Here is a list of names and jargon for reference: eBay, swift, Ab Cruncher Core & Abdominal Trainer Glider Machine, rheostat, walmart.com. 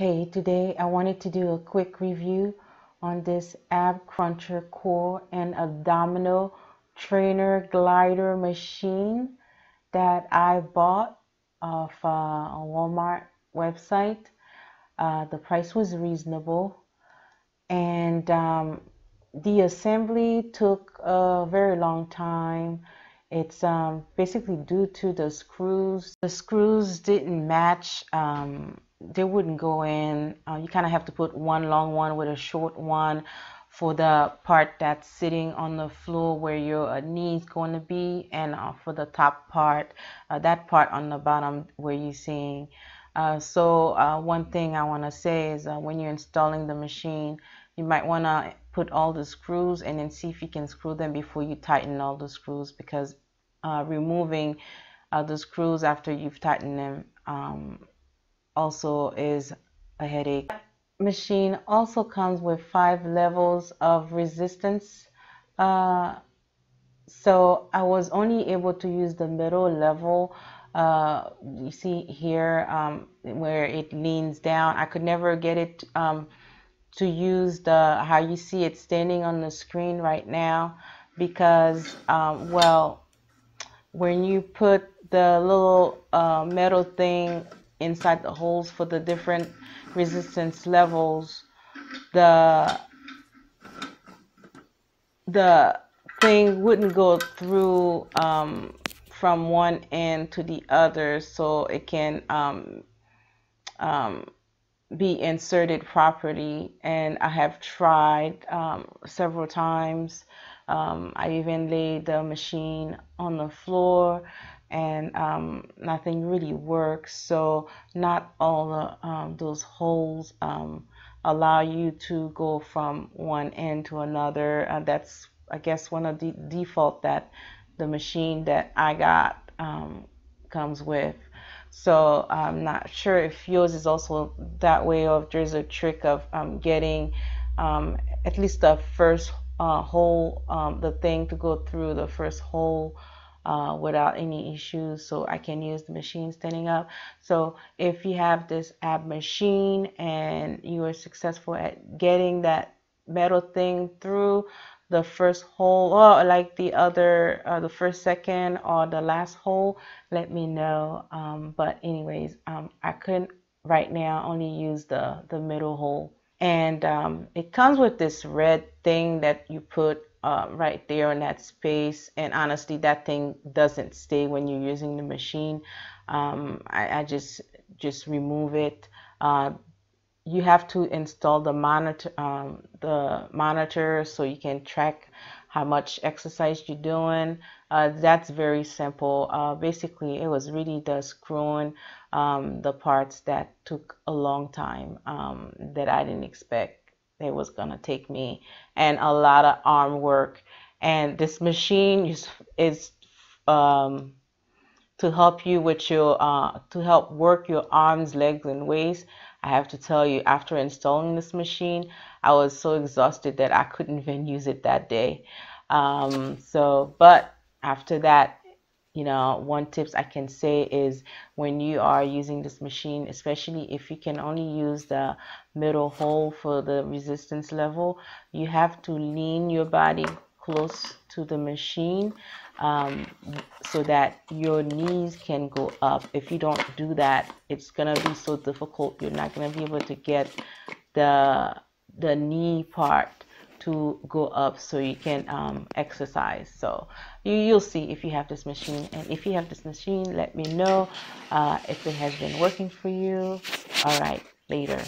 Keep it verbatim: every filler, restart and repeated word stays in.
Hey, today I wanted to do a quick review on this Ab Cruncher Core and Abdominal Trainer Glider Machine that I bought off uh, a Walmart website. Uh, the price was reasonable, and um, the assembly took a very long time. It's um, basically due to the screws. The screws didn't match. Um, they wouldn't go in. Uh, you kind of have to put one long one with a short one for the part that's sitting on the floor where your uh, knee is going to be, and uh, for the top part, uh, that part on the bottom where you're seeing. Uh, so uh, one thing I want to say is uh, when you're installing the machine, you might want to put all the screws and then see if you can screw them before you tighten all the screws, because uh, removing uh, the screws after you've tightened them um, also is a headache. Machine also comes with five levels of resistance, uh, so I was only able to use the middle level. Uh, you see here um, where it leans down. I could never get it um, to use the how you see it standing on the screen right now, because um, well, when you put the little uh, metal thing inside the holes for the different resistance levels, the the thing wouldn't go through um, from one end to the other, so it can um, um, be inserted properly. And I have tried um, several times. Um, I even laid the machine on the floor, and um, nothing really works. So not all the, um, those holes um, allow you to go from one end to another. Uh, that's, I guess, one of the default that the machine that I got um, comes with. So I'm not sure if yours is also that way, or if there's a trick of um, getting um, at least the first uh, hole, um, the thing to go through the first hole Uh, without any issues, so I can use the machine standing up. So if you have this Ab machine and you are successful at getting that metal thing through the first hole, or like the other uh, the first, second, or the last hole, let me know. Um, but anyways, um, I couldn't right now only use the the middle hole. And um, it comes with this red thing that you put Uh, right there in that space, and honestly that thing doesn't stay when you're using the machine. um, I, I just just remove it. Uh, you have to install the monitor um, the monitor so you can track how much exercise you're doing. Uh, that's very simple. Uh, basically it was really the screwing um, the parts that took a long time, um, that I didn't expect it was gonna take me, and a lot of arm work. And this machine is, is um, to help you with your uh, to help work your arms, legs, and waist. I have to tell you, after installing this machine, I was so exhausted that I couldn't even use it that day. Um, so, but after that, you know, one tips I can say is when you are using this machine, especially if you can only use the middle hole for the resistance level, you have to lean your body close to the machine um, so that your knees can go up. If you don't do that, it's gonna be so difficult. You're not gonna be able to get the the knee part to go up so you can um, exercise. So you, you'll see if you have this machine, and if you have this machine, let me know uh, if it has been working for you. All right, later.